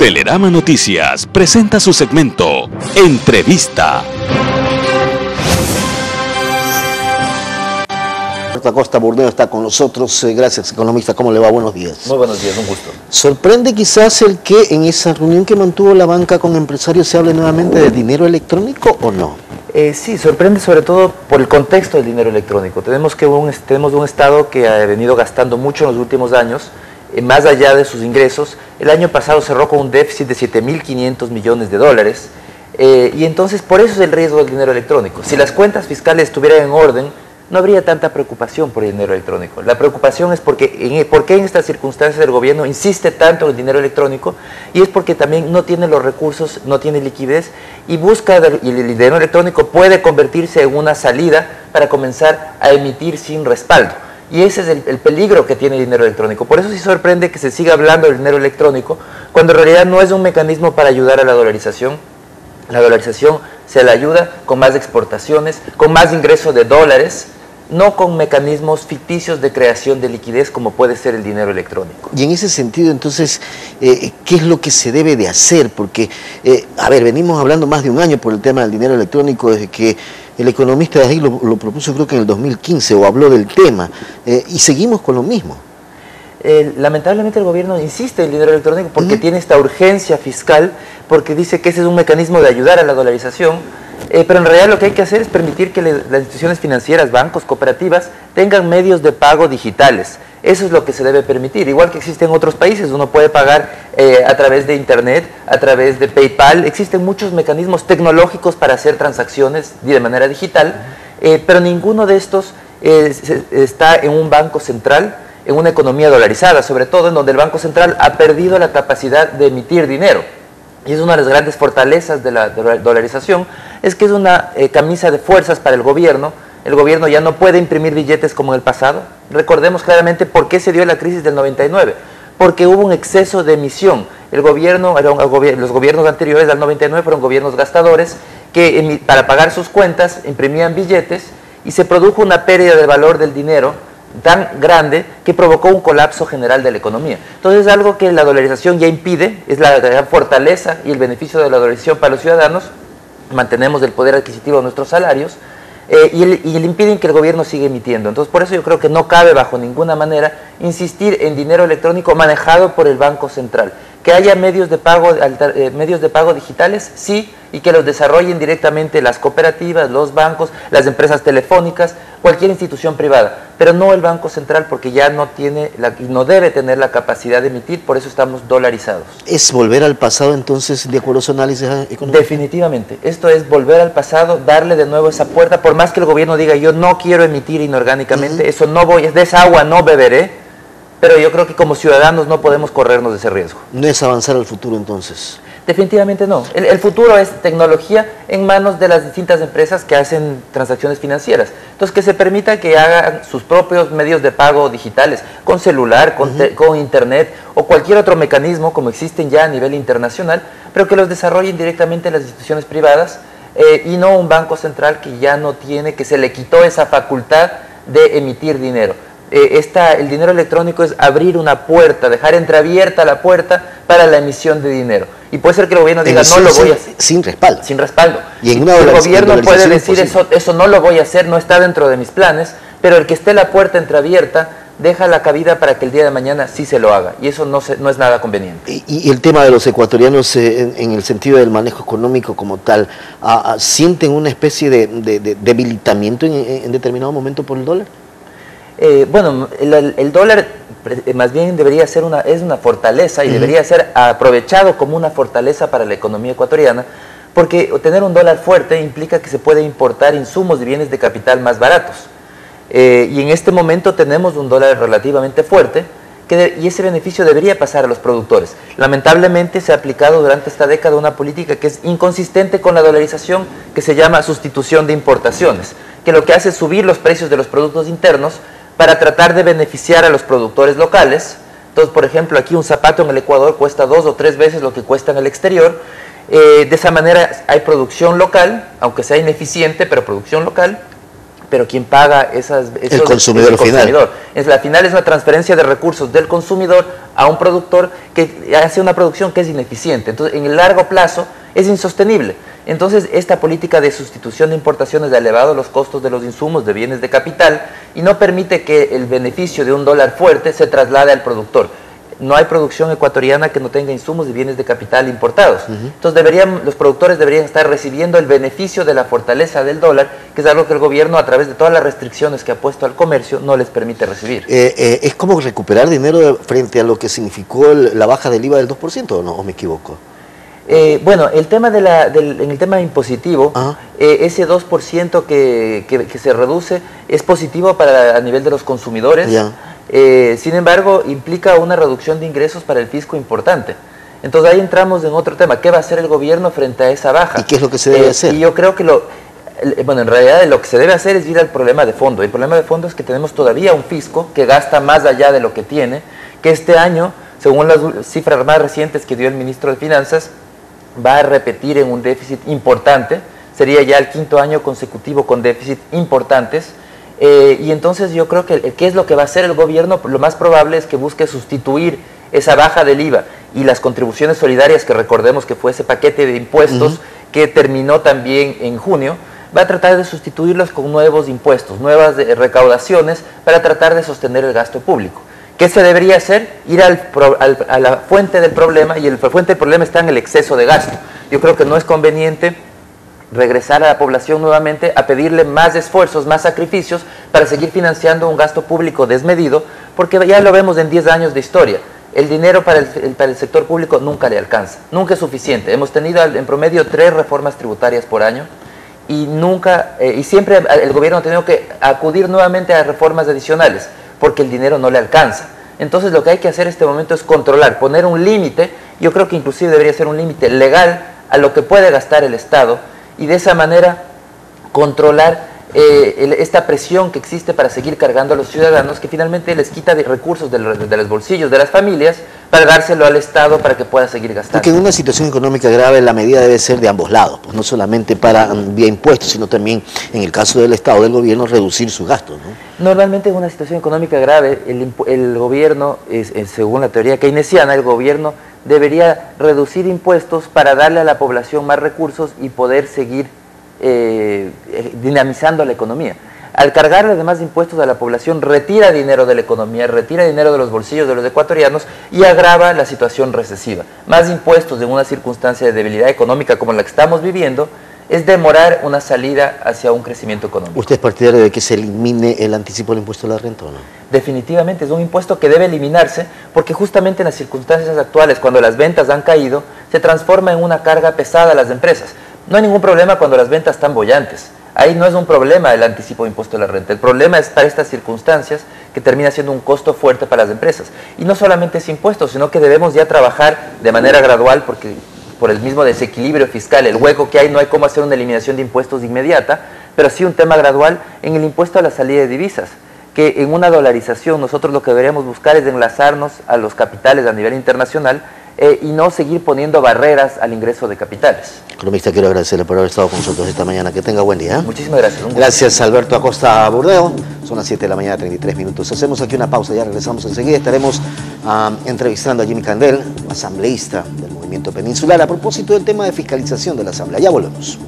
Telerama Noticias presenta su segmento Entrevista. Acosta Burneo está con nosotros. Gracias, economista. ¿Cómo le va? Buenos días. Muy buenos días, un gusto. Sorprende quizás el que en esa reunión que mantuvo la banca con empresarios se hable nuevamente de dinero electrónico, ¿o no? Sí, sorprende sobre todo por el contexto del dinero electrónico. Tenemos un Estado que ha venido gastando mucho en los últimos años, más allá de sus ingresos. El año pasado cerró con un déficit de 7.500 millones de dólares. Y entonces por eso es el riesgo del dinero electrónico. Si las cuentas fiscales estuvieran en orden, no habría tanta preocupación por el dinero electrónico. La preocupación es porque en estas circunstancias el gobierno insiste tanto en el dinero electrónico, y es porque también no tiene los recursos, no tiene liquidez, y el dinero electrónico puede convertirse en una salida para comenzar a emitir sin respaldo. Y ese es el peligro que tiene el dinero electrónico. Por eso sí sorprende que se siga hablando del dinero electrónico, cuando en realidad no es un mecanismo para ayudar a la dolarización. La dolarización se la ayuda con más exportaciones, con más ingreso de dólares, no con mecanismos ficticios de creación de liquidez como puede ser el dinero electrónico. Y en ese sentido, entonces, ¿qué es lo que se debe de hacer? Porque, venimos hablando más de un año por el tema del dinero electrónico, desde que el economista de ahí lo propuso, creo que en el 2015, o habló del tema, y seguimos con lo mismo. Lamentablemente el gobierno insiste en el dinero electrónico porque tiene esta urgencia fiscal, porque dice que ese es un mecanismo de ayudar a la dolarización, pero en realidad lo que hay que hacer es permitir que las instituciones financieras, bancos, cooperativas, tengan medios de pago digitales. Eso es lo que se debe permitir, igual que existen otros países. Uno puede pagar a través de internet, a través de PayPal. Existen muchos mecanismos tecnológicos para hacer transacciones de manera digital, pero ninguno de estos está en un banco central, en una economía dolarizada, sobre todo en donde el Banco Central ha perdido la capacidad de emitir dinero. Y es una de las grandes fortalezas de la dolarización, es que es una camisa de fuerzas para el gobierno. El gobierno ya no puede imprimir billetes como en el pasado. Recordemos claramente por qué se dio la crisis del 99, porque hubo un exceso de emisión. Los gobiernos anteriores al 99 fueron gobiernos gastadores que para pagar sus cuentas imprimían billetes, y se produjo una pérdida de valor del dinero tan grande que provocó un colapso general de la economía. Entonces es algo que la dolarización ya impide, es la gran fortaleza y el beneficio de la dolarización para los ciudadanos. Mantenemos el poder adquisitivo de nuestros salarios y impiden que el gobierno siga emitiendo. Entonces por eso yo creo que no cabe bajo ninguna manera insistir en dinero electrónico manejado por el Banco Central. Que haya medios de pago digitales, sí, y que los desarrollen directamente las cooperativas, los bancos, las empresas telefónicas, cualquier institución privada, pero no el Banco Central, porque ya no tiene y no debe tener la capacidad de emitir. Por eso estamos dolarizados. ¿Es volver al pasado, entonces, de acuerdo a su análisis económico? Definitivamente. Esto es volver al pasado, darle de nuevo esa puerta, por más que el gobierno diga yo no quiero emitir inorgánicamente, eso no voy, de esa agua no beberé. Pero yo creo que como ciudadanos no podemos corrernos de ese riesgo. ¿No es avanzar al futuro, entonces? Definitivamente no. El futuro es tecnología en manos de las distintas empresas que hacen transacciones financieras. Entonces, que se permita que hagan sus propios medios de pago digitales, con celular, con internet, o cualquier otro mecanismo, como existen ya a nivel internacional, pero que los desarrollen directamente las instituciones privadas, y no un banco central que ya no tiene, que se le quitó esa facultad de emitir dinero. El dinero electrónico es abrir una puerta, dejar entreabierta la puerta para la emisión de dinero. Y puede ser que el gobierno diga, no lo voy a hacer. Sin respaldo. Sin respaldo. Y en una el gobierno puede decir, eso no lo voy a hacer, no está dentro de mis planes, pero el que esté la puerta entreabierta deja la cabida para que el día de mañana sí se lo haga, y eso no es nada conveniente. Y el tema de los ecuatorianos en el sentido del manejo económico como tal, ¿sienten una especie de debilitamiento en determinado momento por el dólar? El dólar más bien debería ser es una fortaleza, y debería ser aprovechado como una fortaleza para la economía ecuatoriana, porque tener un dólar fuerte implica que se puede importar insumos y bienes de capital más baratos. Y en este momento tenemos un dólar relativamente fuerte, y ese beneficio debería pasar a los productores. Lamentablemente se ha aplicado durante esta década una política que es inconsistente con la dolarización, que se llama sustitución de importaciones, que lo que hace es subir los precios de los productos internos para tratar de beneficiar a los productores locales. Entonces, por ejemplo, aquí un zapato en el Ecuador cuesta 2 o 3 veces lo que cuesta en el exterior. De esa manera hay producción local, aunque sea ineficiente, pero producción local, pero quien paga el consumidor final. Al final es una transferencia de recursos del consumidor a un productor que hace una producción que es ineficiente. Entonces, en el largo plazo es insostenible. Entonces, esta política de sustitución de importaciones ha elevado los costos de los insumos de bienes de capital y no permite que el beneficio de un dólar fuerte se traslade al productor. No hay producción ecuatoriana que no tenga insumos y bienes de capital importados. Entonces los productores deberían estar recibiendo el beneficio de la fortaleza del dólar, que es algo que el gobierno, a través de todas las restricciones que ha puesto al comercio, no les permite recibir. ¿Es como recuperar dinero frente a lo que significó la baja del IVA del 2% o no? ¿O me equivoco? Bueno, el tema en el tema impositivo, ese 2% que se reduce es positivo a nivel de los consumidores. Sin embargo, implica una reducción de ingresos para el fisco importante. Entonces ahí entramos en otro tema. ¿Qué va a hacer el gobierno frente a esa baja? ¿Y qué es lo que se debe hacer? Y yo creo que bueno, en realidad lo que se debe hacer es ir al problema de fondo. El problema de fondo es que tenemos todavía un fisco que gasta más allá de lo que tiene, que este año, según las cifras más recientes que dio el ministro de Finanzas, va a repetir en un déficit importante. Sería ya el quinto año consecutivo con déficit importantes. Y entonces yo creo que qué es lo que va a hacer el gobierno, lo más probable es que busque sustituir esa baja del IVA y las contribuciones solidarias, que recordemos que fue ese paquete de impuestos que terminó también en junio, va a tratar de sustituirlos con nuevos impuestos, nuevas recaudaciones para tratar de sostener el gasto público. ¿Qué se debería hacer? Ir a la fuente del problema, y la fuente del problema está en el exceso de gasto. Yo creo que no es conveniente regresar a la población nuevamente a pedirle más esfuerzos, más sacrificios para seguir financiando un gasto público desmedido, porque ya lo vemos en 10 años de historia. El dinero para el sector público nunca le alcanza, nunca es suficiente. Hemos tenido en promedio 3 reformas tributarias por año y nunca y siempre el gobierno ha tenido que acudir nuevamente a reformas adicionales porque el dinero no le alcanza. Entonces lo que hay que hacer en este momento es controlar, poner un límite. Yo creo que inclusive debería ser un límite legal a lo que puede gastar el Estado, y de esa manera controlar esta presión que existe para seguir cargando a los ciudadanos, que finalmente les quita de recursos de los bolsillos de las familias para dárselo al Estado para que pueda seguir gastando. Porque en una situación económica grave la medida debe ser de ambos lados, pues no solamente vía impuestos, sino también en el caso del Estado, del gobierno, reducir sus gastos, ¿no? Normalmente en una situación económica grave el gobierno, según la teoría keynesiana, el gobierno debería reducir impuestos para darle a la población más recursos y poder seguir dinamizando la economía. Al cargarle además de impuestos a la población, retira dinero de la economía, retira dinero de los bolsillos de los ecuatorianos y agrava la situación recesiva. Más impuestos en una circunstancia de debilidad económica como la que estamos viviendo es demorar una salida hacia un crecimiento económico. ¿Usted es partidario de que se elimine el anticipo del impuesto a la renta o no? Definitivamente, es un impuesto que debe eliminarse porque justamente en las circunstancias actuales, cuando las ventas han caído, se transforma en una carga pesada a las empresas. No hay ningún problema cuando las ventas están bollantes. Ahí no es un problema el anticipo de impuesto a la renta. El problema es para estas circunstancias que termina siendo un costo fuerte para las empresas. Y no solamente es impuesto, sino que debemos ya trabajar de manera gradual porque por el mismo desequilibrio fiscal, el hueco que hay, no hay cómo hacer una eliminación de impuestos inmediata, pero sí un tema gradual en el impuesto a la salida de divisas, que en una dolarización nosotros lo que deberíamos buscar es enlazarnos a los capitales a nivel internacional y no seguir poniendo barreras al ingreso de capitales. Economista, quiero agradecerle por haber estado con nosotros esta mañana. Que tenga buen día. Muchísimas gracias. Gracias, Alberto Acosta Burneo. Son las 7 de la mañana, 33 minutos. Hacemos aquí una pausa, ya regresamos enseguida. Estaremos entrevistando a Jimmy Candel, asambleísta del Movimiento Peninsular, a propósito del tema de fiscalización de la Asamblea. Ya volvemos.